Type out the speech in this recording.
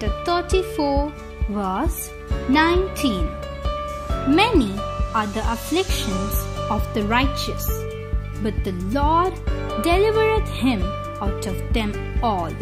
chapter 34, verse 19. Many are the afflictions of the righteous, but the Lord delivereth him out of them all.